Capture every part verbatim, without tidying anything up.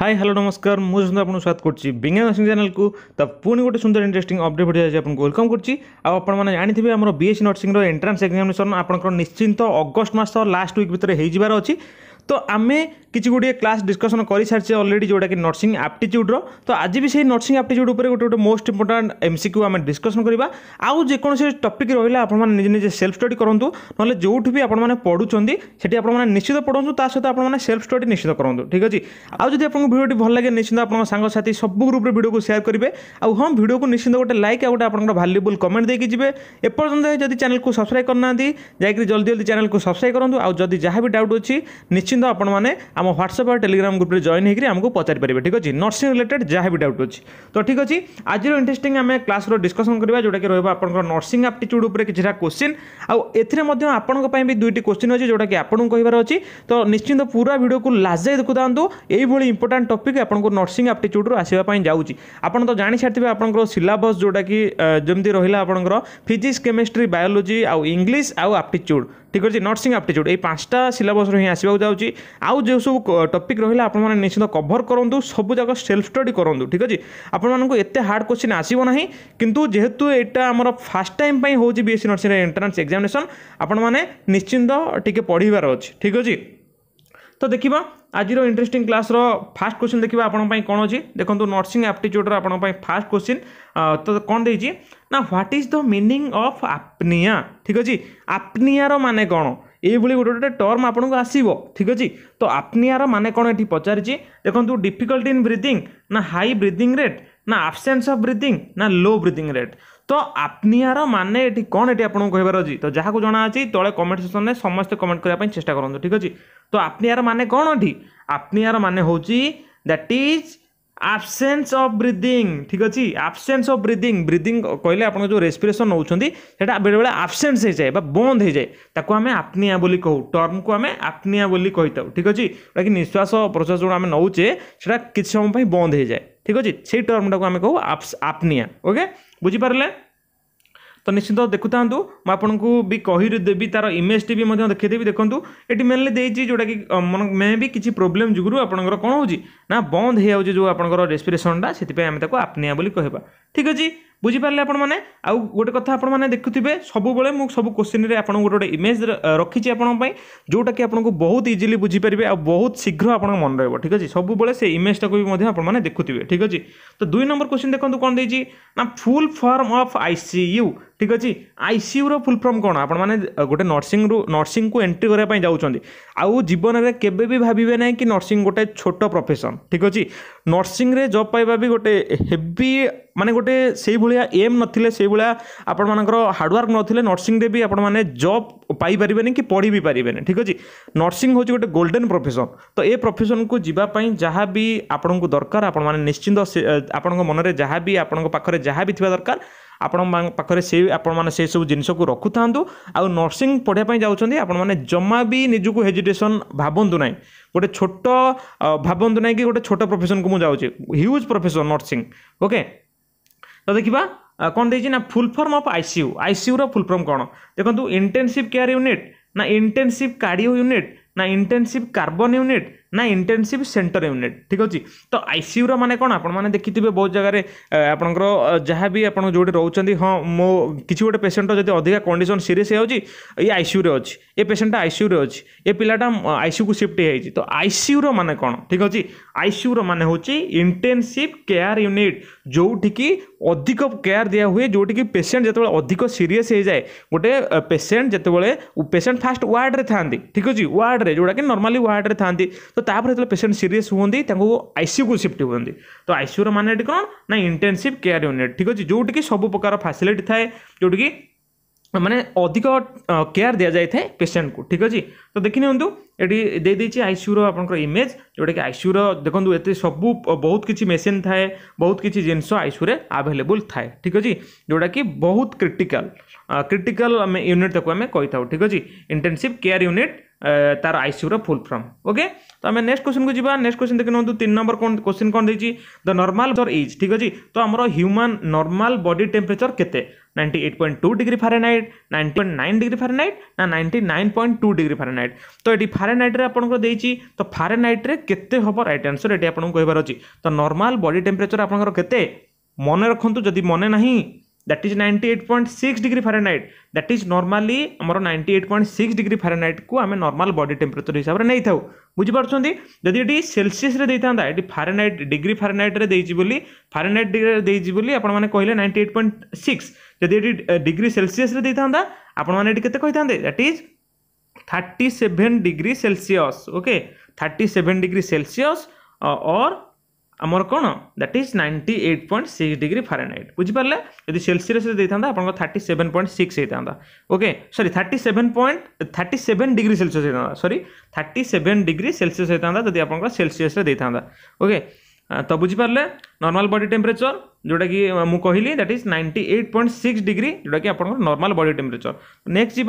Hi hello नमस्कार मुझे सुंदर आपको स्वागत करुच्ची बीइंग ए नर्सिंग चैनल को तो पुणी गोटे सुंदर इंटरेस्टिंग अपडेट हो जाए आपको वेलकम करुच्ची आपने जानी आम बीएससी नर्सिंग एंट्रांस एग्जामिनेशन आपंकर निश्चिंत अगस्त मास लास्ट वीक भर हो जाबार अच्छी तो आम किसी गोटे क्लास डिस्कसन कर सारी अलरेडी जोटा कि नर्सिंग आप्टिट्यूड तो आज भी से नर्सिंग आप्टिट्यूड गोटे गोटे मोस्ट इंपोर्टाट एमसीक्यू आम डिस्कसन करवा आउ जेकोसी टपिक रहा आपजे निजे सेल्फ स्टडी करूँ ना जो भी आपने पढ़ुंट से आपने निश्चित पढ़ूँ ता सहित आपने सेल्फ स्टडी निश्चित करूँ ठीक अच्छे आज जब आपको भिडियो भल लगे निश्चित आप सांगसाथी सब ग्रुप्रे भिडियो को सेयार करेंगे आउ हाँ भिडियो को निश्चित गोटे लाइक आ गए आपंकर भैल्युएबल कमेंट देकी जिबे एपर्यंत जब चैनल को सब्सक्राइब करना जाकि जल्दी जल्दी चैनल को सब्सक्राइब करूँ आउ जब जहाँ भी डाउट अच्छी निश्चित आपने आम व्हाट्सएप और टेलीग्राम ग्रुप में जॉइन होकर आमको पचारि पारे ठीक अच्छे नर्सिंग रिलेटेड जहाँ भी डाउट अच्छी तो ठीक अच्छे आज इंटरेस्टिंग आम क्लास डिस्कसन करवा जोटा कि रहा आपंकर नर्सिंग आप्टिट्यूड उपर किछि क्वेश्चन आपन को पाई भी दुईटी क्वेश्चन अच्छे जोटा कि आपन कहिबार अछि तो निश्चिंत पूरा वीडियो को लास्ट जाए देखुदांतु एभली इंपोर्टाट टपिक आपको नर्सिंग आप्टिट्यूड आसवाई जाऊँगी आपन तो जानी सारी आपंकर सिलेबस जोटा कि जमी रहा आपंकर फिजिक्स केमिस्ट्री बायोलोजी आउ इंग्लिश आउ आप्टिट्यूड ठीक अच्छे नर्सिंग आप्टिट्यूड ये पांचटा सिलेबस हिं आसवाक जाऊँगी आउ जो सब टपिक रहा आपने निश्चित कभर करूँ सबुजाक सेल्फ स्टडी करूँ ठीक अच्छे आपको एते हार्ड क्वेश्चन आसो ना किंतु जेहेतु यहाँ आमर फास्ट टाइम पर होगी बीएससी नर्सिंग एंट्रांस एग्जामिनेशन आपने निश्चिंत टिके पढ़ीबार अच्छे ठीक अच्छे तो देखा आज इंटरेस्टिंग क्लास रो फास्ट क्वेश्चन देखा आपंपाई कौन अच्छी देखो नर्सिंग आप्टिट्यूड आपंपाई फास्ट क्वेश्चन तो कौन देना what is the meaning of apnoea ठीक अच्छे आपनिया माने कौन ये गोटे गोटे टर्म आपको आसो ठीक अच्छे तो आपनिया माने कौन ये पचारिची देखो डिफिकल्टी इन ब्रिदिंग ना हाई ब्रिदिंग रेट ना आब्सेन्स ऑफ ब्रिदिंग ना लो ब्रिदिंग रेट तो आपनिया माने ये कौन ये आपको कहबार अच्छी तो जहाँ को जाना अच्छी तले कमेंट सेक्शन में समस्त कमेंट करने चेष्टा करूँ ठीक अच्छे तो आपनिया माने कौन ये आपनिया माने हूँ that is absence of breathing ठीक अच्छे आब्सेन्स ऑफ ब्रीदिंग ब्रीदिंग कहले आपन जो रेस्पिरेशन नौछंदी सेटा बेले बेले आब्सेन्स हो जाए बा बंद हो जाए ताको हमें आपनिया बोली कहू टर्म को हमें आपनिया बोली कहिताउ ठीक अच्छे जोटा कि निश्वास प्रश्वास जो आम नौचे सेटा किछ समय पई बंद हो जाए ठीक अच्छे से टर्मटा को आम कहू आपनिया ओके बुझीपारे तो निश्चित देखुता मैं आपको भी कहीदेवी तार इमेज टी भी देखदेवी देखूँ ये मेनली देती जोटा कि मे भी किसी प्रोब्लेम जुगुरु आपंकर कौन हो ना बंद हो जो आपंकर रेस्पिरेसनटा से आम आपनिया बोली कहवा ठीक अच्छे बुझीपारे आपने आउ गोटे कथा आपने देखुए सबुबले मुझे सब क्वेश्चन आप गोटे गोटे इमेज रखी आपंपाई जोटा कि आपको बहुत इजिली बुझीपारे आ बहुत शीघ्र आप मन रहा ठीक अच्छे सबुबले से इमेजटा को भी आपने देखुए ठीक अच्छे तो दुई नंबर क्वेश्चन देखो कौन देती ना फुल फॉर्म ऑफ आईसीयू ठीक अच्छे आईसीयू रो फुल फॉर्म कौन आप गोटे नर्सिंग नर्सिंग को एंट्री करने जाऊँच आउ जीवन में केबे भी भावे ना कि नर्सिंग गोटे छोट प्रोफेशन ठीक अच्छे नर्सिंग रे जॉब पाइबा भी गोटे हेवी माने गोटे से भाया एम नथिले से भाया आपण मानकर हार्डवर्क नथिले नर्सिंग रे भी आपण माने जॉब पाई परिबेनी कि पढ़ी भी परिबेनी ठीक अच्छे नर्सिंग होची गोटे गोल्डन प्रोफेशन तो ए प्रोफेशन को जीवा पई जहाँ भी आपनको दरकार आपण माने निश्चिंत आपनको मन रे जहाँ भी आपनको पाखरे जहाँ भी थिबा दरकार आपण पाखरे से आपण माने से सब जिनिष को रखुथांतु आ नर्सिंग पढ़े पई जाउछंदी आपण माने जम्मा भी निजु को हेजिटेशन भाबंतु नाही गोटे छोट भाबंतु नाही कि गोटे छोट प्रोफेशन को मु जाउची ह्यूज प्रोफेशन नर्सिंग ओके तो देखा कौन देना full form of ICU ICU रो फुल फॉर्म कौन देखो इंटेंसिव केयर यूनिट ना इंटेंसिव कार्डियो यूनिट ना इंटेंसिव कार्बन यूनिट ना इंटेंसिव सेंटर यूनिट ठीक अच्छे तो आईसीयू रो माने कौन आपन माने देखिथिबे बहुत जगह आपंकर जहाँ भी आपन जोटे रोचंदी हाँ मो किसी गोटे पेसेंट जब अधिका कंडीशन सीरीयस हो आईसीयू रे अच्छी ए पेसेंटा आईसीयू रे अच्छी ए पिलाटा आईसीयू को शिफ्ट होती तो आईसीयू रो माने कौन ठीक अच्छे आईसीयू रो माने होची इंटेंसिव केयर यूनिट जोठी की अधिक केयर दिया हुए जोठी की पेसेंट जतबे अधिक सीरीयस हो जाए गोटे पेसेंट जतबे पेसेंट फास्ट वार्ड रे थांती ठीक अच्छे वार्ड रे जोटा कि नॉर्मली वार्ड रे थांती तो तापर जो पेसेंट सीरीयस होती आईसीयू को शिफ्ट होती तो आईसीयू रो माने कौन ना इंटेंसिव केयर यूनिट ठीक अच्छे जोटी कि सब प्रकार फैसिलिटी थाए जोटी कि माने अधिक केयर दि जाए था पेसेंट को ठीक अच्छे तो देखी निदी आईसीयू रो आपंकर इमेज जोटा कि आईसीयू रो देखो ये सब बहुत किसी मेसीन थाए बहुत किसी जिनस आईसीयू रे अवेलेबल थाए ठीक अच्छे जोटा कि बहुत क्रिटिकल क्रिटिकल यूनिट तक आम कही ठीक अच्छे इंटेंसिव केयर यूनिट तार आईसीयू फुल फॉर्म ओके। तो आम नेक्स्ट क्वेश्चन को जावा नेक्स्ट क्वेश्चन देखिए नुँ तीन नंबर कौन क्वेश्चन कौन देती द नॉर्मल फॉर एज ठीक अच्छे। तो आम ह्यूमन नॉर्मल बॉडी टेम्परेचर केते ninety eight point two degree Fahrenheit ninety point nine degree Fahrenheit ना ninety nine point two degree Fahrenheit. तो ये फारेनहाइट रे आपनको देइछि तो फारेनहाइट रे केते होबर राइट आंसर ये आपको कहबार अछि। तो नॉर्मल बॉडी टेम्परेचर आपनकर केते मन रखंतु जदि मन नाही that is ninety eight point six degree Fahrenheit that is normally हमरो ninety eight point six degree Fahrenheit को आमे नॉर्मल बॉडी टेम्परेचर हिसाब रे नै थाउ बुझी पारछोंदी। जदि एटी सेल्सियस रे देइतांदा एटी फारेनहाइट डिग्री फारेनहाइट रे देइछि बोली फारेनहाइट डिग्री रे देइछि बोली आपण माने कहले नाइंटी एट पॉइंट सिक्स जदि एटी डिग्री सेल्सियस रे देइतांदा आपण माने एटी केते कहितांदे that is thirty seven degree Celsius okay thirty seven degree Celsius और आमर कौन that is ninety eight point six degree Fahrenheit बुझीपारे यदि सेल्सियस रे देइतांदा आपन थर्टी सेवन पॉइंट सिक्स हेतांदा okay sorry thirty seven point thirty seven degree Celsius हेतांदा sorry thirty seven degree Celsius हेतांदा जदि आपन सेल्सियस रे देइतांदा ओके। तो बुझीपारे नॉर्मल बॉडी टेम्परेचर जोटा कि मु कहली that is ninety eight point six degree जोटा कि आपन नॉर्मल बॉडी टेम्परेचर। नेक्स्ट जी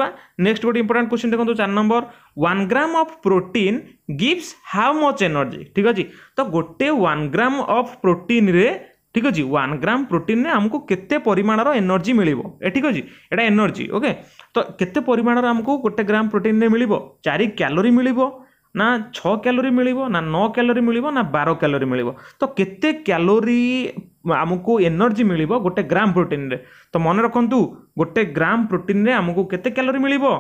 नेक्स्ट गोटे इंपोर्टेंट क्वेश्चन देखो चार number one gram of protein gives how much energy ठीक अच्छे। तो गोटे वन ग्राम ऑफ प्रोटीन रे ठीक अच्छे वन ग्राम प्रोटीन रे हमको केते परिमाण रो एनर्जी मिलिबो ए ठीक अच्छे एटा एनर्जी ओके। तो केते परिमाण रो हमको गोटे ग्राम प्रोटीन रे मिलिबो चार कैलोरी मिलिबो ना छह कैलोरी मिलिबो ना नौ कैलोरी मिलिबो ना बारह कैलोरी मिलिबो। तो केते कैलोरी आमको एनर्जी मिलिबो गोटे ग्राम प्रोटीन रे। तो मन रखंतु गोटे ग्राम प्रोटीन रे आमको केते कैलोरी मिलिबो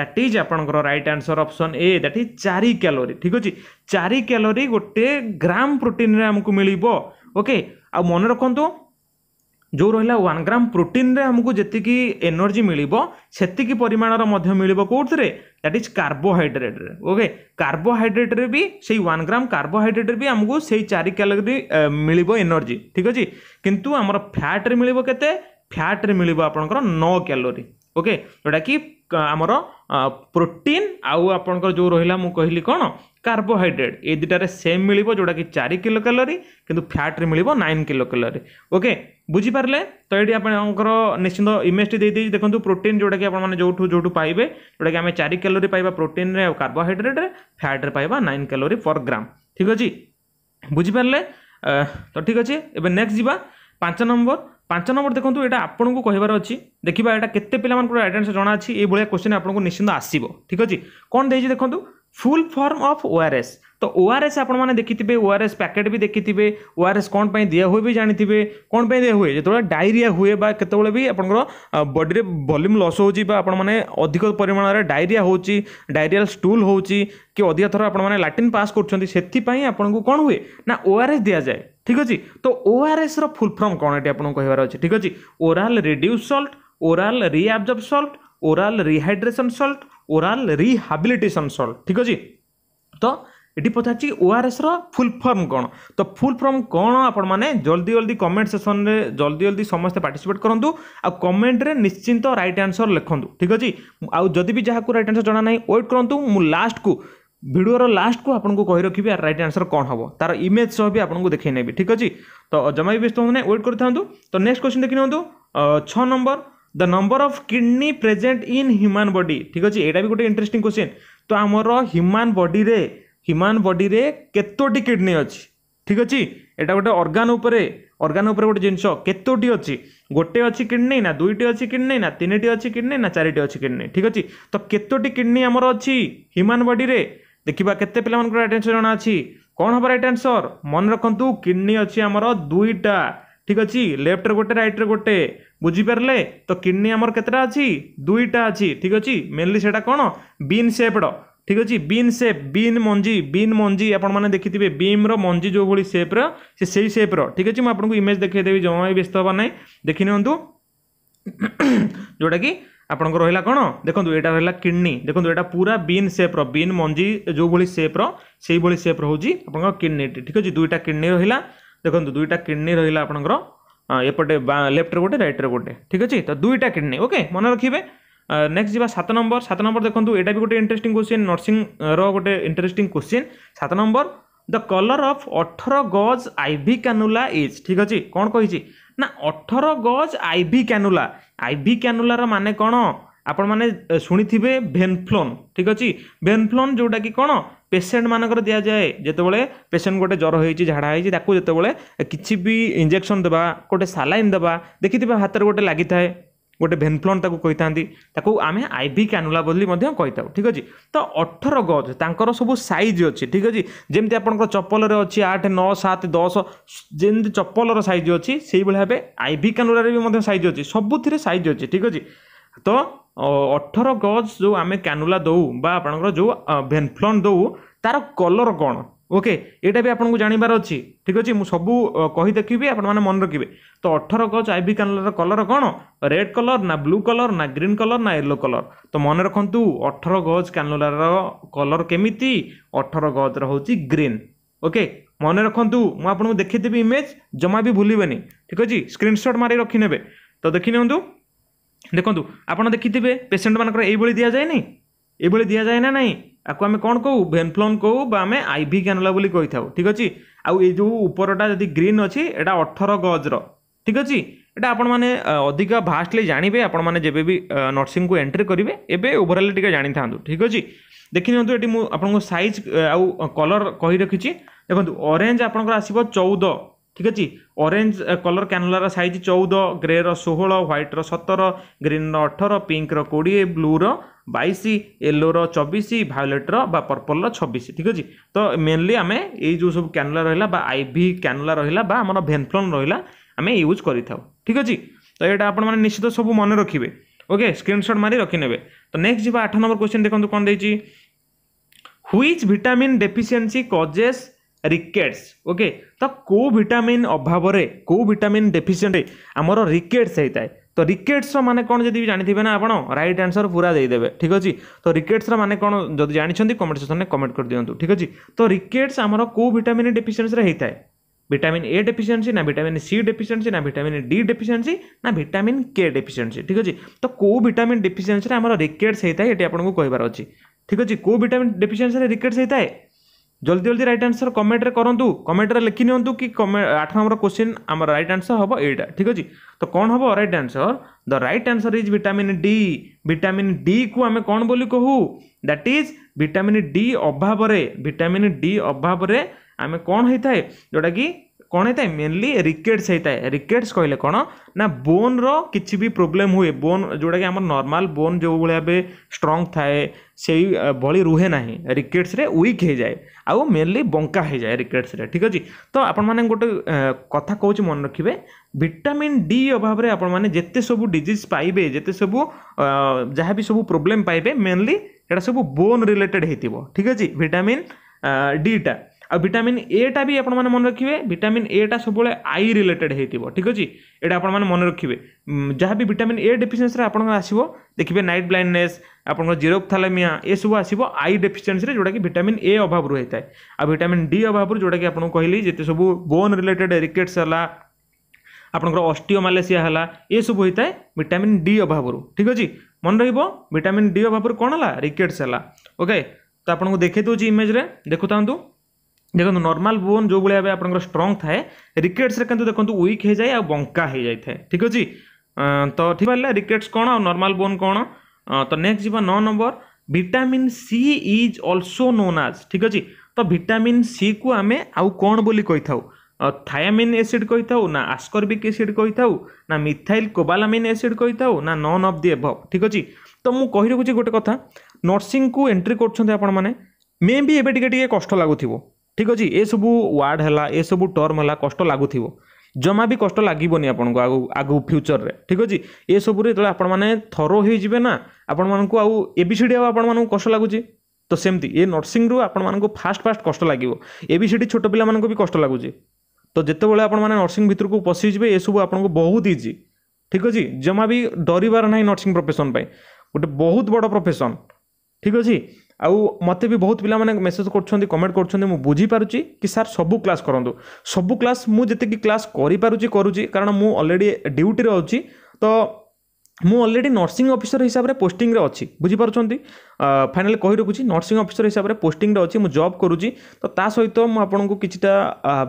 दैट इज आपण को right answer option A that is चार कैलोरी ठीक अछि चार कैलोरी गोटे ग्राम प्रोटीन रे आमको मिलिबो ओके। आ मन रखंतु जो रहा वन ग्राम प्रोटीन रे हमको जति की एनर्जी मिलिबो सेति की परिमाण रो मध्य मिलिबो कोर्थ रे दैट इज कार्बोहाइड्रेट रे ओके। कार्बोहाइड्रेट रे भी से वन ग्राम कार्बोहाइड्रेट रे भी हमको से चार कैलोरी मिलिबो एनर्जी ठीक अछि किंतु हमर फैट रे मिलिबो केते फैट रे मिलिबो आपनकर नौ कैलोरी ओके जोटा कि हमर प्रोटीन आउ आपनकर जो रहिला मु कहली कोन कार्बोहाइड्रेट ए दिटारे सेम मिलिबो जोटा कि चार किलो कैलोरी किंतु फैट रे मिलिबो नौ किलो कैलोरी ओके बुझी पारले। तो ये आपर निश्चिंत इमेज टी दे देखो प्रोटीन जोटा कि आपने जो जो पाइबे जोटा कि आम चार कैलोरी पाइबा प्रोटीन रे कार्बोहाइड्रेट रे फैट रे पाइबा नाइन कैलोरी पर ग्राम ठीक अच्छे बुझी पारले। तो ठीक अच्छे एबे नेक्स्ट जीवा पांच नंबर पांच नंबर देखो ये आपन को कहबार अच्छी देखा यहाँ केते पिला मानकर राइट आंसर जाना अच्छी ये क्वेश्चन आपको निश्चिंत आसीबो ठीक अच्छे। कौन देइछि देखो फुल फॉर्म ऑफ ओआरएस। तो ओआरएस आपण माने देखिथिबे ओआरएस पैकेट भी देखिथिबे ओआरएस कोन पई दिया होय भी जानिथिबे कोन पई दिया होय जेतोले डायरिया होय बा केतोले भी आपनकर बॉडी रे वॉल्यूम लॉस होउची बा आपण माने अधिक परिमाण रे डायरिया होउची डायरियल स्टूल होउची कि अधिया थरा आपण माने लैट्रिन पास करछंती सेति पई आपण को कोन होय ना ओआरएस दिया जाय ठीक अछि। तो ओआरएस रो फुल फॉर्म कोन एटी आपण को कहबार अछि ठीक अछि oral reduce salt oral reabsorb salt oral rehydration salt oral rehabilitation salt ठीक अछि। तो ये पचार ओआरएस रो फुल फॉर्म कौन तो फुल फॉर्म कौन आपण माने जल्दी जल्दी कमेंट सेक्शन रे जल्दी जल्दी समस्ते पार्टिसिपेट करंतु आ कमेंट रे निश्चिंत राइट आंसर लिखंतु ठीक अछि। आ जदी भी जहा को राइट आंसर जाना नहीं वेट करंतु मु लास्ट को वीडियो रो लास्ट को आपन को कहि रखिबे राइट आंसर कौन हबो तार इमेज सह भी आपन को देखै नेबी ठीक अछि। तो जमा भी व्यस्त होने वेट करथांतु। तो नेक्स्ट क्वेश्चन देखि नंतु छह number the number of kidney present in human body ठीक अछि एटा भी गोटे इंटरेस्टिंग क्वेश्चन। तो हमर ह्यूमन बॉडी रे ह्यूमन बॉडी रे केतोटी किडनी अछि ठीक अछि एटा गोटे ऑर्गन उपरे ऑर्गन उपरे गोटे जिंस केतोटी अछि गोटे अछि किडनी ना दुईटी अछि किडनी ना तीनटी अछि किडनी ना चारटी अछि किडनी ठीक अछि। तो केतोटी किडनी हमर अछि ह्यूमन बॉडी रे देखिबा केते पिला मानकर राइट आंसर जाना अछि कोन हमर राइट आंसर मन रखंतु किडनी अछि हमर दुईटा ठीक अछि लेफ्ट रे गोटे राइट रे गोटे बुझी परले। तो किडनी हमर केतरा अछि दुईटा अछि ठीक अछि मेनली सेटा कोन बीन शेप्ड ठीक अच्छे बीन सेप बीन मंजी बीन मंजी आपण मैंने देखिथे बीम रो मंजी जो भाई सेप रो से सही सेप रो ठीक अच्छे मुझे इमेज देखदेवी जमा भी व्यस्त होगा ना देखी निंतु जोटा कि आपंक रहा कौन देखो ये रहा किडनी देखो ये पूरा बीन सेप रो बीन मंजी जो भाई सेप रो से भाई सेप रोचे आप किडनी ठीक अच्छे दुईटा किडनी रहा देखो दुईटा किडनी रहा आपंकर एपटे लेफ्ट रे गोटे राइट रे गोटे ठीक अच्छे। तो दुईटा किडनी ओके मन रखिए। नेक्स्ट जीवा सात नंबर सात नंबर देखो ये भी गोटे इंटरेस्टिंग क्वेश्चन नर्सिंग रो गोटे इंटरेस्टिंग क्वेश्चन सात नंबर द कलर ऑफ अठारह गज आईवी कैनुला इज ठीक अच्छे कौन कही ना अठारह gauge IV cannula IV cannula रो माने कौन आपण माने शुणिथिबे भेनफ्लोन, ठीक अछि। भेनफ्लोन जोटा कि कोन पेशेंट मानकर दिया जाए जेते बेले पेशेंट गोटे ज्वर होइछि झाड़ा होइछि ताकू जेते बेले किछि भी इंजेक्शन देबा गोटे सालाइन देबा देखिथिबे हातर गोटे लागि थाए गोटे भेनफ्लोन ताकू कहितांती ताकू आमे आईवी कानुला बदली मध्य कहिताउ, ठीक अछि। तो अठारह गज तांकर सब साइज अछि, ठीक अछि। जेमति आपनकर चप्पल रे अछि आठ नौ सात दस जेमति चप्पल रो साइज अछि सेहि बेले हबे आईवी कानुला रे भी मध्य साइज अछि, सबुथिरे साइज अछि, ठीक अछि। तो अठारह गज जो आमे कानुला दऊ बा आपनकर जो भेनफ्लोन दऊ तार कलर कोन, ओके, एटा भी आपनको जानिबार अछि, ठीक अछि। मु सब कहि देखिबे आपण माने मन रखिबे। तो अठारह गज आईवी कानुला कलर कोन, रेड कलर ना ब्लू कलर ना ग्रीन कलर ना येलो कलर। तो मन रखंतु अठारह गज कानुला रो कलर केमिति, अठारह गज रो होछि ग्रीन, ओके। मन रखंतु मु आपनको देखिदेबी इमेज जमा भी भूलिबेनी, ठीक अछि। स्क्रीनशॉट मारि रखिनेबे। तो देखिनेंतु देखंतु आपण देखिथिबे पेशेंट मानकर एई बळी दिया जाय नै, एई बळी दिया जाय ना नै, आको आमे कोन कहू भेनफ्लोन कहू बा आमे आईवी कानुला बोली कहिथाउ, ठीक अछि। आ ए जो उपरटा जदि ग्रीन अछि एटा अठारह गज रो, ठीक अछि। एटा आपण माने अधिक भास्टली जानिबे आपण माने जेबे भी नर्सिंग को एंट्री करिवे एबे ओवरऑल टिके जानि थांतु, ठीक अछि। देखिनंतु एटी मु आपण को साइज आ कलर कहि रखिछि। देखंतु ऑरेंज आपण को आसीबो चौदह, ठीक अछि। ऑरेंज कलर कानुलार साइज चौदह, ग्रे रो सोलह, व्हाइट रो सत्रह, ग्रीन रो अठारह, पिंक रो बीस, ब्लू रो बाईस, येलो रो चौबीस, वायलेट रो बा पर्पल रो छब्बीस, ठीक अछि। तो मेनली हमें ए जो सब कानुला रहला बा आईवी कानुला रहला बा हमर भेनफ्लोन रहला हमें यूज करिथाउ, ठीक अछि। तो एटा आपण माने निश्चित सब मन रखिबे, ओके, स्क्रीनशॉट मारि रखिनेबे। तो नेक्स्ट जिबा आठ नंबर क्वेश्चन देखंतु कोन दैछि, which vitamin deficiency causes rickets, okay. तो को विटामिन अभाव रे को विटामिन डेफिशिएंट रे हमरो रिकेट्स हेताय। तो रिकेट्स माने कोन जदी जानि थिबे ना आपण राइट आंसर पूरा देई देबे, ठीक अछि। तो रिकेट्स माने कोन जदी जानि छथि कमेंट सेक्शन में कमेंट कर दियंतु, ठीक अछि। तो रिकेट्स हमरो को विटामिन डेफिशिएंसी रे हेताय, विटामिन ए डेफिशिएंसी ना विटामिन सी डेफिशिएंसी ना विटामिन डी डेफिशिएंसी ना विटामिन के डेफिशिएंसी, ठीक अछि। तो को विटामिन डेफिशिएंसी रे हमरो रिकेट्स हेताय एटी आपण को कहिबार अछि, ठीक अछि। को विटामिन डेफिशिएंसी रे रिकेट्स हेताय जल्दी जल्दी राइट आंसर कमेंट रे करंतु, कमेंट रे लिखि नियंतु कि आठ नंबर क्वेश्चन हमर राइट आंसर हबो एटा, ठीक अछि। तो कोन हबो right answer, the right answer is vitamin D. Vitamin D को हमें कोन बोली कहू, दैट इज विटामिन डी अभाव रे विटामिन डी अभाव रे हमें कोन हेताए जोटा कि कोन हेताए मेनली रिकेट्स हेताए। रिकेट्स कहले कोन ना बोन रो किछि भी प्रॉब्लम हुए, बोन जोटा कि हमर नॉर्मल बोन जो बळे स्ट्रांग थाए सेई भली रुहे नाही, रिकेट्स रे वीक हे जाए आउ मेनली बंका हे जाए रिकेट्स रे, ठीक अछि। तो आपण माने गोटे कथा कहूछि मन रखिबे, विटामिन डी अभाव रे आपण माने जेते सब डिजीज पाइबे जेते सब जहा भी सब प्रॉब्लम पाइबे मेनली एटा सब बोन रिलेटेड हेतिबो, ठीक अछि। विटामिन डी टा आ विटामिन ए टा भी आपण माने मन रखिबे, विटामिन ए टा सबले आई रिलेटेड हेतिबो, ठीक अछि। एटा आपण माने मन रखिबे जहा भी विटामिन ए डेफिशिएंसी रे आपण आसीबो देखिबे नाइट ब्लाइंडनेस आपण जिरोप्थालमिया ए सब आसीबो आई डेफिशिएंसी रे जोटा कि विटामिन ए अभाव रु हेताय। आ विटामिन डी अभाव रु जोटा कि आपण कहली जेते सब बोन रिलेटेड रिकेट्स हला आपण ऑस्टियोमालेसिया हला ए सब हेताय विटामिन डी अभाव रु, ठीक अछि। मन रहिबो विटामिन डी अभाव रु कोन हला रिकेट्स हला, ओके। तो आपण को देखे दोजी इमेज रे देखुतांतु, देखो नॉर्मल बोन जो भाई भाव आप स्ट्रंग थाए रिकेट्स रे किंतु देखो वीक हो जाए आ बंका हो जाए थाए, ठीक अच्छे। तो ठीक है रिकेट्स कौन और नॉर्मल बोन कौन। तो नेक्स्ट जी नौ number vitamin C is also known आज, ठीक अच्छे। तो विटामिन सी को आम आउ कौन बोली कही था, थायामिन एसिड कही था ना आस्कॉर्बिक एसिड कही था ना मिथाइल कोबालामिन एसिड कही था ना नॉन ऑफ द अबव, ठीक अच्छे। तो मुझे कही रखुच्छे गोटे कथा नर्सिंग को एंट्री कर मे भी एबे टिके टिके कष्ट लागुथिबो, ठीक अच्छे। ये सब वार्ड है ये सब टर्म है कष्ट लगुथ जमा भी कष्ट लगन आपन को आगु आगु फ्यूचर रे, ठीक अच्छे। ये सब आप थरो होइजिबे ना आपण मानकू आउ एबीसीडी आपण मानकू कष्ट लगुचे। तो सेमती ये नर्सिंग रु आपण मानकू फास्ट फास्ट कष्ट लागिवो, एबीसीडी छोट पिला मानकू भी कष्ट लगुचे। तो जेते बेले आपण माने नर्सिंग भितर को पसिजिबे ये सब आपन को बहुत इजी, ठीक अच्छे। जमा भी डरिबार नाही नर्सिंग प्रोफेशन पई गोटे बहुत बड़ प्रोफेशन, ठीक अच्छे। आउ मते भी बहुत पिला माने मेसेज करछोंदी कमेंट करछोंदी मु बुझी पारुची कि सर सबु क्लास करंदो सबु क्लास मु जते कि क्लास करि पारुची करूची कारण मु ऑलरेडी ड्यूटी रहउची। तो मु ऑलरेडी नर्सिंग ऑफिसर हिसाब रे पोस्टिंग रे अछि बुझी पारुछोंदी। फाइनाली कही रखुच्छी नर्सिंग अफिसर हिसाब से पोस्टिंग अच्छी मुझे जॉब करुच्ची तो सहित मुझे किछटा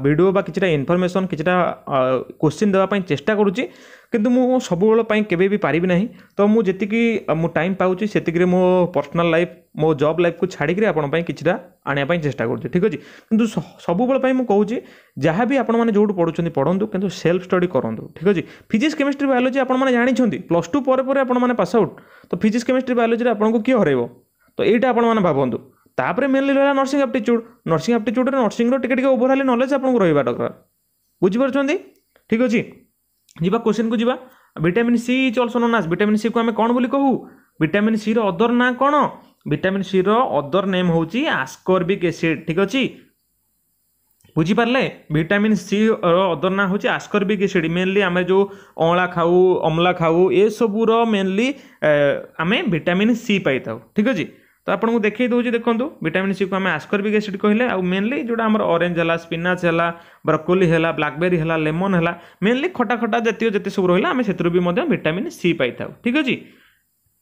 वीडियो बा किछटा इनफॉरमेशन किछटा क्वेश्चन देवाई चेष्टा करुच्ची किंतु मु सबुबे केवे भी पारिबि नाही। तो मु जेतिकी मु टाइम पाउची सेतिकरे मो पर्सनल लाइफ मो जॉब लाइफ को छाड़ी करे आपण पई किछटा आने पई चेष्टा करूची। ठीक अछि किंतु सबुबे पई मु कहूची जहाँ भी आपण माने जोड पढुछन पढंतु किंतु सेल्फ स्टडी करंतु। ठीक अछि फिजिक्स केमिस्ट्री बायोलॉजी आपण माने जानि छथि प्लस टू पर पर आपण माने पास आउट तो फिजिक्स केमिस्ट्री बायोलॉजी रे आपण को की हरेबो तो एटा आपण माने भाबंतु। तापरे मेनली रहला नर्सिंग एप्टीट्यूड नर्सिंग एप्टीट्यूड रे नर्सिंग रो टिके टिके ओवरऑल नॉलेज आपण को रहिबा दरकार बुझि परछथि। ठीक अछि जीवा क्वेश्चन को जीवा vitamin C is also known as vitamin C को आम कौन बोली कहू विटामिन सी रो अदर ना कौन विटामिन सी रो अदर नेम होची आस्कॉर्बिक एसिड। ठीक अछि बुझी पारले विटामिन सी रो अदर ना होची आस्कॉर्बिक एसिड मेनली आम जो अँला खाऊ अमला खाऊ ए सबू रो मेनली आम विटामिन सी पाई था। ठीक अछि तो आपको देखे दूसरी देखो विटामिन सी को आम आस्कॉर्बिक एसिड कहले आ मेनली जोड़ा आम ऑरेंज है स्पिनाच है ब्रोकोली है ब्लैकबेरी है लेमन है मेनली खटा खटा जातीय जति सब रहा आम से विटामिन सी पाई था। ठीक अच्छे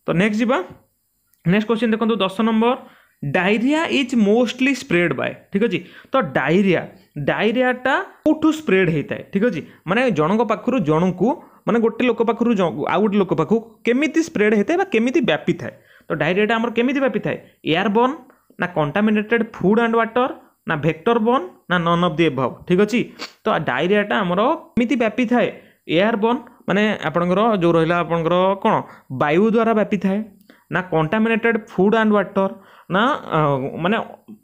तो नेक्स्ट जावा नेक्स्ट क्वेश्चन देखो दस number diarrhoea is mostly spread by. ठीक अच्छे तो डायरिया डायरियाटा कौटू स्प्रेड होता है। ठीक अच्छे माने जनक पाखु जन को माने गोटे लोक पाखु आउ गोटे लोक पाखु केमिति स्प्रेड होता है केमिति व्यापी था तो डायरियाटा आमर केमिति व्यापी थाए एयरबोर्न ना कंटामिनेटेड फूड एंड वाटर ना वेक्टर बोर्न ना नन ऑफ द अबव। ठीक अच्छे तो डायरियाटा आमर केमिति व्यापी थाए एयरबोर्न माने आपणकर जो रहिला आपणकर कोन वायु द्वारा व्यापी थाए ना कंटामिनेटेड फूड एंड वाटर ना माने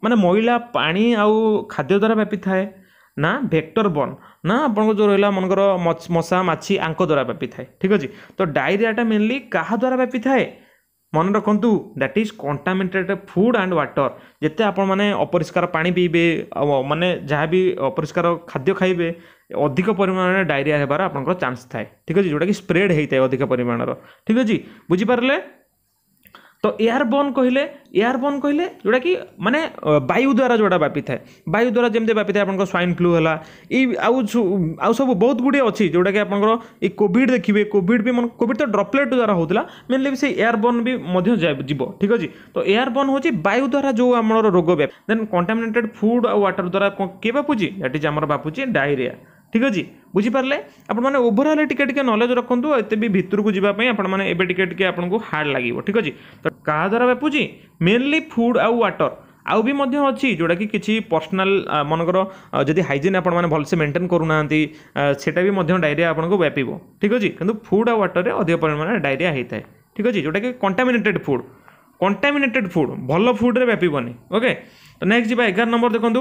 माने मैला पानी आउ खाद्य द्वारा व्यापी थाए ना वेक्टर बोर्न ना आपको जो रहा मनकर मशा माछी आंक द्वारा व्यापी थाए। ठीक अच्छे तो डायरियाटा मेनली कहा द्वारा व्यापी थाए मन रखु that is contaminated food and water जिते आपण माने अपरिष्कार पानी पीबे माने जहाँ भी अपरिष्कार खाद्य खाइबे अधिक परिमाण डायरिया हेबार आपनकर चांस थाए। ठीक अछि जोटा कि स्प्रेड हेइताए अधिक परिमाण। ठीक अछि बुझी पारले तो एयरबोर्न कहले एयरबोर्न कहले जोटा कि माने वायु द्वारा जोटा व्यापी थाए वायु द्वारा जमते व्यापी थाए आपनकर स्वाइन फ्लू होला आउ सब बहुत गुड़े अच्छी जोटा कि आपनकर कोविड देखिए कोविड भी मन कोविड तो ड्रॉपलेट द्वारा होता मेनली भी से एयरबोर्न भी मध्य जीव। ठीक अच्छे तो एयरबोर्न होची वायु द्वारा जो आम रोग व्यापी देन कंटामिनेटेड फूड और वाटर द्वारा किए बापुची दैट इज आमर बापुची डायरिया। ठीक अच्छे बुझीपारे आपने ओभरअल टे नलेज रखुद एत भी भितर को जीवाई आपने टे आपको हार्ड लगे। ठीक अच्छे तो क्या द्वारा व्यापुची मेनली फूड आउ वाटर आउ भी अच्छी जोटा कि किसी पर्सनाल मनकर जब हाइजीन आप भलसे मेन्टेन करूना सेटा भी डायरिया आपको व्यापी। ठीक अच्छे कि फूड आउ वाटर अधिक परिमाण डायरिया होता है। ठीक अच्छे जोटा कि कंटामिनेटेड फूड कंटामिनेटेड फूड भल फुड्रे व्यापन। ओके तो नेक्स्ट जी एगार नंबर देखो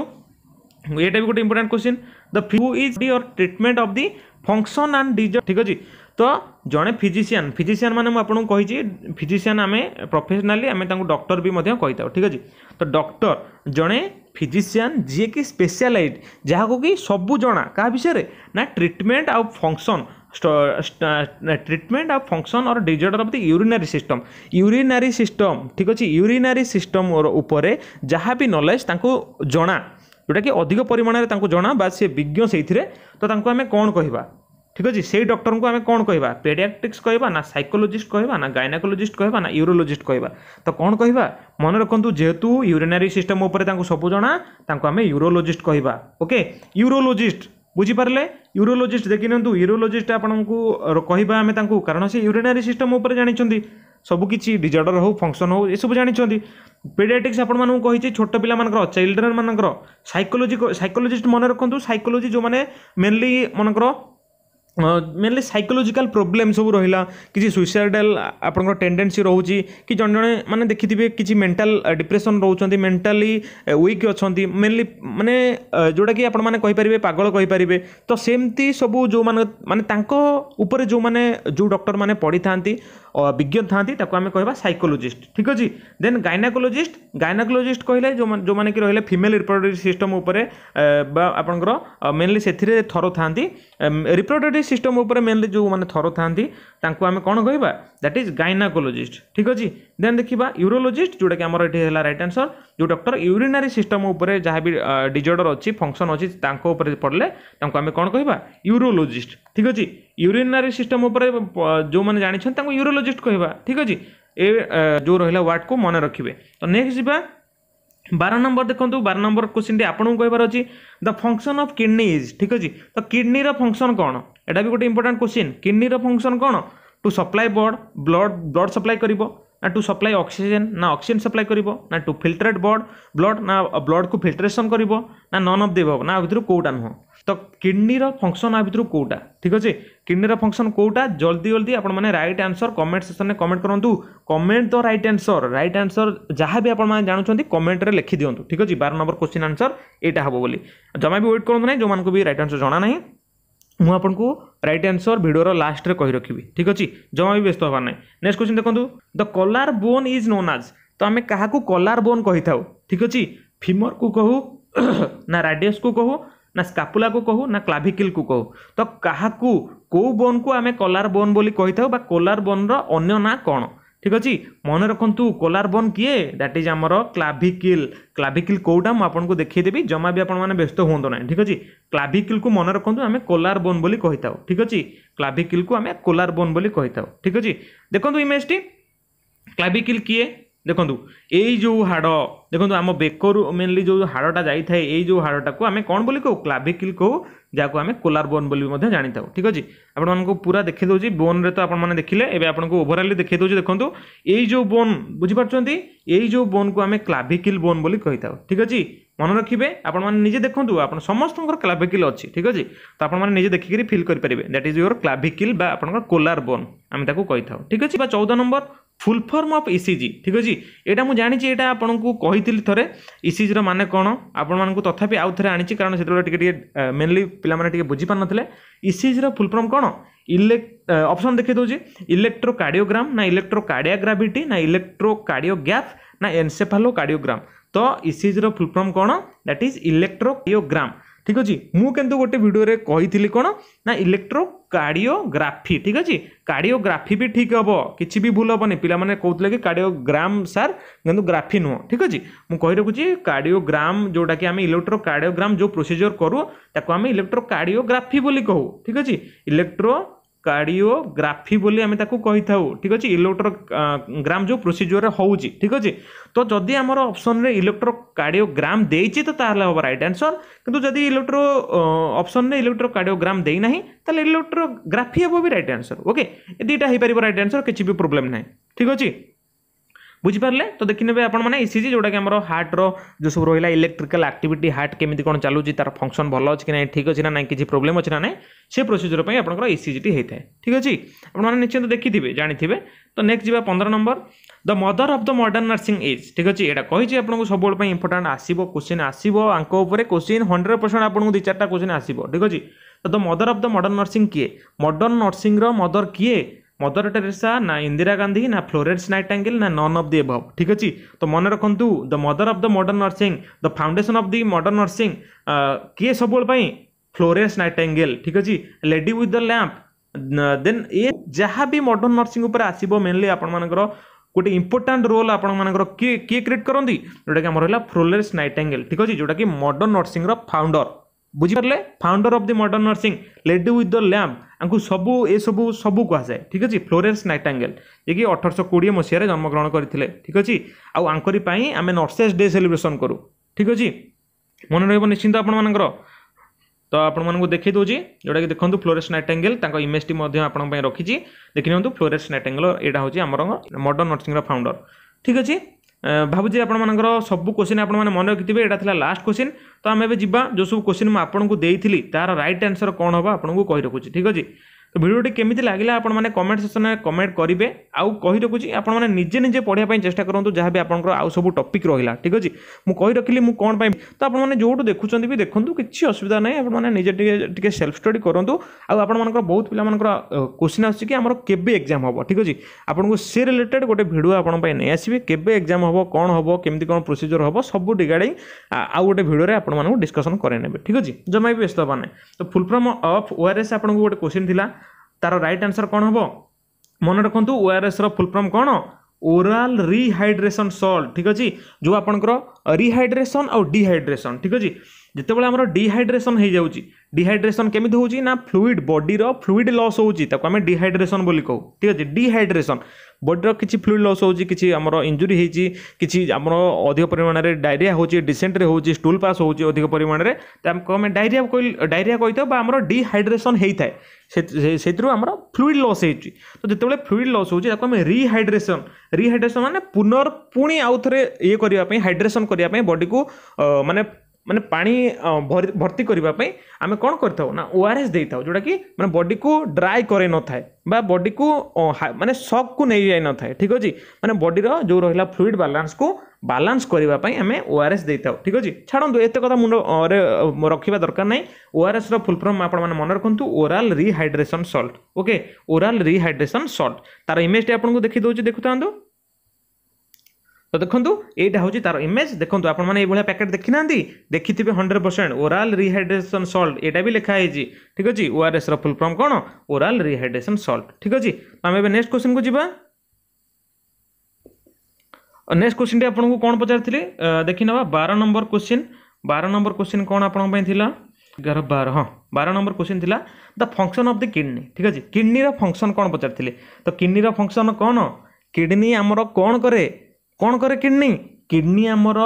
ये भी गोटे important question the flu is your treatment of the function and disorder. ठीक अच्छे तो जड़े फिजिशियन फिजिशियन मैंने आपको फिजिशियन आम प्रोफेशनली आम डॉक्टर भी कही था। ठीक अच्छे तो डॉक्टर जड़े फिजिशियन जी कि स्पेशलाइज जहाँ कि सबू जना क्या विषय में ना ट्रीटमेंट आउ फंक्शन ट्रीटमेंट आउ फंक्शन और disorder of the urinary system urinary system. ठीक अच्छे यूरिनरी सिस्टम उपरे जहाँ भी नॉलेज जना जोटा कि अधिक परिमाण में जना बा सी विज्ञ से तो आम कौन कहवा। ठीक अच्छे से डॉक्टर को आम कौन कहवा पेडियाट्रिक्स कहवा ना साइकोलोजिस्ट कहवा ना गायनाकोलोजिस्ट कहवा ना यूरोलोजिस्ट कहवा तो कौन कहवा मन रखु जेहेतु यूरिनरी सिस्टम उपर सब जना आम यूरोलोजिस्ट कहवा। ओके यूरोलोजिस्ट बुझीपारे यूरोलोजिस्ट देखी नियंतु यूरोलोजिस्ट आपको कहवा आम कारण से यूरिनरी सिस्टम उपर जानी सबकि डिजॉर्डर हो फंक्शन हो ये सब जानी पेडियाट्रिक्स आपचे छोट पिला मानकर चिल्ड्रेन मानकर साइकोलोजी साइकोलोजिस्ट मन रखु साइकोलोजी जो मैंने मेनली मनकर मेनली साइकोलोजिकल प्रोब्लेम सब रहा किसी सुसाइडल आपंकर टेंडेन्सी रोचे कि जन जड़े मैंने देखि थे किसी मेंटल डिप्रेशन रोचे मेंटाली वीक अच्छा मेनली माने जोटा कि आप पारे पागल कहींपारे तो सेमती सबू जो माने ऊपर जो मैंने जो डॉक्टर मैंने पढ़ी था विज्ञ था आम कहवा साइकोलोजिस्ट। ठीक अच्छे देन गायनाकोलोजिस्ट गायनाकोलोजिस्ट कहले जो जो मैंने कि रहिले फीमेल रिप्रोडक्टिव सिस्टम उपर आपनकर मेनली से थर था रिप्रोडक्टिव सिस्टम उपर मेनली जो माने थरो थांती तांको आमे कोन कहबा दैट इज गायनाकोलोजिस्ट। ठीक अछि। देन देखिबा यूरोलोजिस्ट जोटा कि हमर एठी हला राइट आंसर जो डॉक्टर यूरिनरी सिस्टम उपर जहा भी डिसऑर्डर अछि फंक्शन अछि तांको उपर पडले तांको आमे कोन कहबा यूरोलोजिस्ट। ठीक अछि। यूरिनरी सिस्टम उपर जो माने जानि छन तांको यूरोलोजिस्ट कहबा। ठीक अछि। ए जो रहला वार्ड को मन रखिबे। तो नेक्स्ट जिबा बारह नंबर देखो बारह नंबर क्वेश्चन टी आपन कहबार अच्छी the function of kidney is. ठीक अच्छे। तो किडनी रा फंक्शन कौन एटा भी गोटे इंपोर्टेंट क्वेश्चन। किडनी रा फंक्शन कौन to supply blood blood blood supply करिवो ना टू सप्लाई ऑक्सीजन ना ऑक्सीजन सप्लाई करिवो ना टू फिल्ट्रेट ब्लड ब्लड ना ब्लड को फिल्ट्रेशन करिवो ना नन ऑफ देव ना भीतर कोटा नुह। तो किडनी रा फंक्शन आ भीतर कोटा। ठीक अच्छे। किडनी रा फंक्शन कोटा जल्दी जल्दी आपण माने राइट आंसर कमेंट सेक्शन में कमेंट करंतु। Comment the right answer right answer जहां भी आपण माने जानछंती कमेंट रे लिखि दियंतु। ठीक अच्छे। बारह नंबर क्वेश्चन आंसर एटा हबो बोली जमा भी वेट करंतु नै जो मान को भी राइट आंसर जाना नै मु आपन को राइट आंसर वीडियो लास्ट रे कहि रखिबी। ठीक अछि। जमा भी व्यस्त होबा नै। नेक्स्ट क्वेश्चन देखंतु the collar bone is known as. तो हमें काहा को कॉलर बोन कहिथाउ। ठीक अछि। फीमर को कहू ना रेडियस को कहू ना स्कापुला को कहू ना क्लाविकल को कहू। तो काहा को को बोन को हमें कॉलर बोन बोली कहिथाउ बा कॉलर बोन रो अन्य ना कोन। ठीक अछि। मन रखंतु कॉलर बोन किए दैट इज हमरो क्लाविकल। क्लाविकल कोडा म आपन को देखि देबी जमा भी आपन माने व्यस्त होंदो नै। ठीक अछि। क्लाविकल को मन रखंतु हमें कॉलर बोन बोली कहिथाउ। ठीक अछि। क्लाविकल को हमें कॉलर बोन बोली कहिथाउ। ठीक अछि। देखंतु इमेज टी क्लाविकल किए देखंतु एई जो हाड़ देखंतु हम बेकर मेनली जो हाड़टा जाई थाए एई जो हाड़टा को हमें कोन बोली कहू क्लाविकल को जाको हमें कोलार बोन बोली मधे जानि थाउ। ठीक अछि। आपण मन को पूरा देखि दोजी बोन रे तो आपण माने देखिले एबे आपण को ओवरऑलली देखि दोजी देखंतु एई जो बोन बुझि पाछंती एई जो बोन को हमें क्लाविकल बोन बोली कहि थाउ। ठीक अछि। मन रखिबे आपण माने निजे देखंतु आपण समस्तनकर क्लाविकल अछि। ठीक अछि। तो आपण माने निजे देखि करी फील करि परिबे दैट इज योर क्लाविकल बा आपनकर कोलार बोन हम ताको कहि थाउ। ठीक अछि। बा चौदह number full form of ECG. ठीक अछि। एटा मु जानि छी एटा आपण को कहितली थरे ईसीजी रो माने कोन आपण मानकु तथापि आउ थरे आनि छी कारण सेतरो टिके टिके मेनली पिला माने टिके बुझी पान नथले ईसीजी रो फुल फॉर्म कोन इलेक्ट ऑप्शन देखि दोजी इलेक्ट्रोकार्डियोग्राम ना इलेक्ट्रोकार्डियोग्राविटी ना इलेक्ट्रोकार्डियोग्राफ ना एन्सेफालोकार्डियोग्राम। तो ईसीजी रो फुल फॉर्म कोन दैट इज इलेक्ट्रोकार्डियोग्राम। ठीक अछि। मु केंतु गोटे वीडियो रे कहितली कोन ना इलेक्ट्रोकार्डियोग्राफी। ठीक अछि। कार्डियोग्राफी भी ठीक हबो किछि भी भूल हबनी पिला माने कहतले कि कार्डियोग्राम सर केंतु ग्राफी नो। ठीक अछि। मु कहि रखुची कार्डियोग्राम जोटा कि हम इलेक्ट्रोकार्डियोग्राम जो प्रोसीजर करू ताको हम इलेक्ट्रोकार्डियोग्राफी बोली कहू। ठीक अछि। इलेक्ट्रो कार्डियोग्राफी बोली हमें ताको कहि थाउ। ठीक अछि। इलेक्ट्रोग्राम जो प्रोसीजर होउ छी। ठीक अछि। तो जदी हमर ऑप्शन रे इलेक्ट्रोकार्डियोग्राम देइची तो ताहले हो राइट आंसर किंतु जदी इलेक्ट्रो ऑप्शन रे इलेक्ट्रोकार्डियोग्राम देइ नाही ताले इलेक्ट्रोग्राफी हेबो भी राइट आंसर। ओके ए दुटा हे परिबो राइट आंसर किछि भी प्रॉब्लम नाही। ठीक अछि। बुझी पारले तो देखि नेबे आपण माने ईसीजी जोटा कि हमर हार्ट रो जो सब रोहिला इलेक्ट्रिकल एक्टिविटी हार्ट केमिति कोन चालू जी तार फंक्शन भलो अछि कि नै ठीक अछि ना नै किछि प्रॉब्लम अछि ना नै से प्रोसीजर पय आपण को ईसीजी टी हेथाय। ठीक अछि। आपण माने निश्चित देखि दिबे जानि थिबे। तो नेक्स्ट जिबा पंद्रह number the mother of the modern nursing is. ठीक अछि। एटा कहि जे आपण को सब बड पय इंपोर्टेंट आसीबो क्वेश्चन आसीबो आंको ऊपर क्वेश्चन सौ परसेंट आपण को दि चारटा क्वेश्चन आसीबो। ठीक अछि। तो the mother of the modern nursing किए मॉडर्न नर्सिंग रो मदर किए मदर टेरेसा ना इंदिरा गांधी ना फ्लोरेंस नाइटिंगेल ना नन ऑफ द अबव। ठीक अछि। तो मन रखंतु the mother of the modern nursing the foundation of the modern nursing किए सबोल पई फ्लोरेंस नाइटिंगेल। ठीक अछि। Lady with the lamp then ए जहां भी मॉडर्न नर्सिंग ऊपर आसीबो मेनली आपण मानकर गोटे इंपोर्टेंट रोल आपण मानकर के के क्रिएट करंदी जोटा कि हमर होला फ्लोरेंस नाइटिंगेल। ठीक अछि। जोटा कि मॉडर्न नर्सिंग रो फाउंडर बुझी परले founder of the modern nursing lady with the lamp आंकु सबु ए सबु सबु कहा जाए। ठीक अछि। फ्लोरेंस नाइटिंगेल जे कि अठारह सौ बीस मसिया रे जन्म ग्रहण करथिले। ठीक अछि। आ आंकरी पई हमें नर्सेस डे सेलिब्रेशन करू। ठीक अछि। मन रहबो निश्चिंत आपण मानकर तो आपण मन को देखि दोजी जोटा कि देखंतु फ्लोरेंस नाइटिंगेल तांको इमेज टी मध्ये आपण पई रखी छी देखिनंतु फ्लोरेंस नाइटिंगेल एटा होची हमर मॉडर्न नर्सिंग रा फाउंडर। ठीक अछि। भाबुजी आपण मानकर सब क्वेश्चन आपण माने मन रखिथिबे एटा थला लास्ट क्वेश्चन। तो हम एबे जिबा जो सब क्वेश्चन म आपण को देइथिली तार राइट आंसर कोन होबा आपण को कहि रखुची। ठीक अछि। तो भिडियोटी केमी लगे आपने कमेंट सेक्शन में कमेंट करेंगे आउ कही रखुच्छी आपने निजे निजे पढ़ाई चेष्टा करूँ जहाँ भी आपर आउ सब टॉपिक रहा ठीक अच्छे मुझे रखिली मुझे कौन पाई तो आपने जो देखुं भी देखूँ किसी असुविधा नहीं आपने निजे सेल्फ स्टडी करूँ आपर बहुत पिला क्वेश्चन आसी आमर केबे एग्जाम हम ठीक अच्छे आपको से रिलेटेड गोटे भिडियो आपंप नहीं आसबे केबे एग्जाम हम कौन हम केमती कौन प्रोसीजर हम सब रिगार्डिंग आउ गोटे भिडियो में आपको डिस्कसन करेंगे ठीक अच्छे जमा भी व्यस्त होने तो फुल फॉर्म ऑफ ओआरएस आपको गोटे क्वेश्चन थिला तार राइट आंसर कौन हम मन रखु ओआरएस रो फुल फॉर्म कौन ओराल रिहाइड्रेशन सॉल्ट ठीक अच्छे जो आपंकर रिहाइड्रेशन आउ डिहाइड्रेशन ठीक अच्छे जितेबाला आमर डिहाइड्रेशन हो जाऊँगी डिहाइड्रेशन केमिति होउची ना फ्लूइड बॉडी रो फ्लूइड लॉस होउची ताको आमे डिहाइड्रेशन बोली कहू ठीक अच्छे डिहाइड्रेशन बॉडी रो किछि फ्लूइड लॉस होउची किछि हमरो इंजुरी हेची किछि हमरो अधिक परिमाण रे डायरिया होउची डिसेंट्री होउची स्टूल पास होउची अधिक परिमाण रे त हम कमे डायरिया कोइ डायरिया कहै त बा हमरो डिहाइड्रेशन हेई थाए से सेतरो हमरो फ्लूइड लॉस हेची तो जितेबाला फ्लूइड लॉस होउची ताको आमे रिहाइड्रेशन रिहाइड्रेशन माने पुनर पुणी आउथरे ये करिया पई हाइड्रेशन करिया पई बॉडी को माने माने पानी भर्ती करने आम कौन करना ओआरएस दे था जोटा कि माने बॉडी को ड्राई करे न थाए बा बॉडी को माने शॉक को नहीं जाए न थाए ठीक अच्छे माने बॉडी रो जो रहिला फ्लूइड बैलेंस को बैलेंस करबा पई हमें ओआरएस दे था ठीक अच्छे छाड़ू एत कथा मुंड रखा दरकार नहीं ओआरएस रो फुल फॉर्म आपन माने मन रखंतु oral rehydration salt okay oral rehydration salt तार इमेज आपन को देखि दोची देखुता तो देखो यहाँ हूँ तार इमेज देखो आपने पैकेट देखी ना देखी थे hundred percent oral rehydration salt यहाँ भी लिखाई ठीक अच्छे ओआरएस फुल फॉर्म कौन ओराल रिहाइड्रेशन सॉल्ट ठीक अच्छे तो आम नेक्स्ट क्वेश्चन को जीवा नेक्स्ट क्वेश्चन टी आपको कौन पचारि देखी ना बारह नंबर क्वेश्चन बारह नंबर क्वेश्चन कौन आपला एगार बार हाँ बारह नंबर क्वेश्चन थिला the function of the kidney ठीक अच्छे किडनी रा फंक्शन कौन पचारि तो किडनी रा फंक्शन कौन किडनी आमर कौन करे कौन करे किडनी किडनी आमर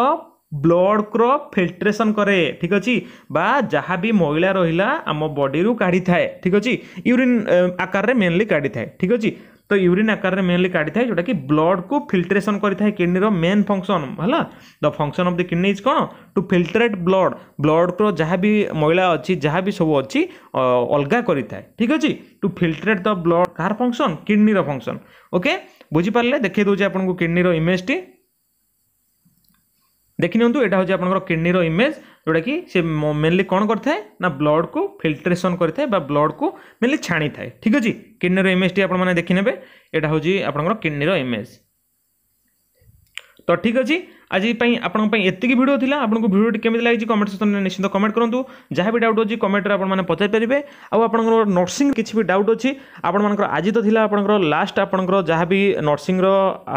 ब्लड को फिल्ट्रेशन करे ठीक अच्छे बा जहाँ भी मैला रहा आम बॉडी रू काढ़ी थाए ठीक अच्छे यूरिन आकार रे मेनली काढ़ी थाए ठीक अच्छे तो यूरिन आकार रे मेनली काढ़ी थाए जोटा कि ब्लड को फिल्ट्रेशन करि थाए किडनी रो मेन फंक्शन हला the function of the kidney is कौन टू फिल्ट्रेट ब्लड ब्लड को जहाँ भी मैला अच्छी जहाँ भी सब अच्छी अलग करि थाए ठीक अच्छे टू फिल्ट्रेट द ब्लड कार फंक्शन किडनी रो फंक्शन ओके बुझी पारले देखे दोजे आपनको किडनी रो इमेज टी देखि नंतु एटा होजे आपनको किडनी रो इमेज जोटा कि से मेनली कोन करथाय ना ब्लड को फिल्ट्रेशन करथाय बा ब्लड को मेनली छाणी थाय ठीक अछि किडनी रो इमेज टी आपण माने देखि नेबे एटा होजे आपनको किडनी रो इमेज तो ठीक अच्छे आज आपंप एतिक भिडियो था आपको भिडियो केमी लगी कमेंट सेक्शन में निश्चित कमेंट करूँ जहाँ भी डाउट अच्छी कमेंट आपने पचारे आपर नर्सिंग किसी भी डाउट अच्छी आपर आज तो था आपंकर लास्ट आपंकर जहाँ भी नर्सिंग रो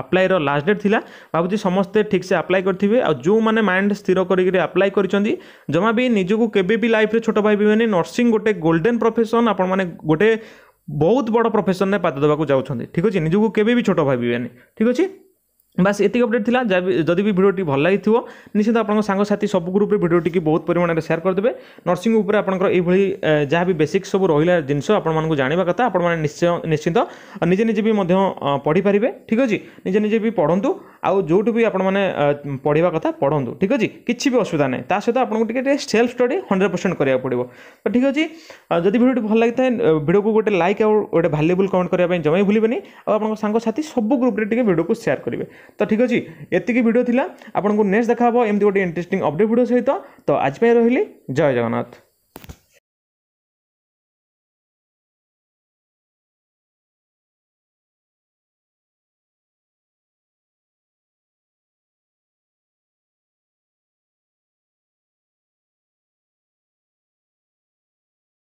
अप्लाई रो लास्ट डेट था भावी समस्ते ठीक से अप्लाई करेंगे आ जो मैंने माइंड स्थिर कर अप्लाई कर जमा भी निजक के लाइफ छोट पाइबानी नर्सिंग गोटे गोल्डन प्रोफेशन आपने गोटे बहुत बड़ प्रोफेसन में पाद देवाक जाऊँच ठीक अच्छे निजक के छोट भावानी ठीक अच्छे बस ये अपडेट था जदि भी भिडियो भल लगी थो निश्चित आप सांग साथी सब ग्रुप भिडियो की बहुत परिमाण में शेयर करदे नर्सिंग उपर आपंकर यही जहाँ भी बेसिक सब रहा जिनस आपको जाना कथा आप निश्चित निजे निजे भी पढ़ी पारे ठीक अच्छे निजे निजे भी पढ़ू आउ जो भी आपने पढ़ा कथा पढ़ू ठीक अच्छे किसी भी असुविधा नहीं ता सहित आपको सेल्फ स्टडी हंड्रेड परसेंट करा पड़ो तो ठीक अच्छे जदि भिडियो भल लगी था भिडियो को गोटे लाइक आउ गोटे भैल्युएबल कमेंट करने जमा भूलें आप सांग साथी सब ग्रुप भिडियो को शेयर करेंगे तो ठीक अच्छे एतिक वीडियो थिला आपन को नेक्स्ट देखा एमती गोटे इंटरेस्टिंग अपडेट वीडियो सहित तो आज पे रही जय जगन्नाथ।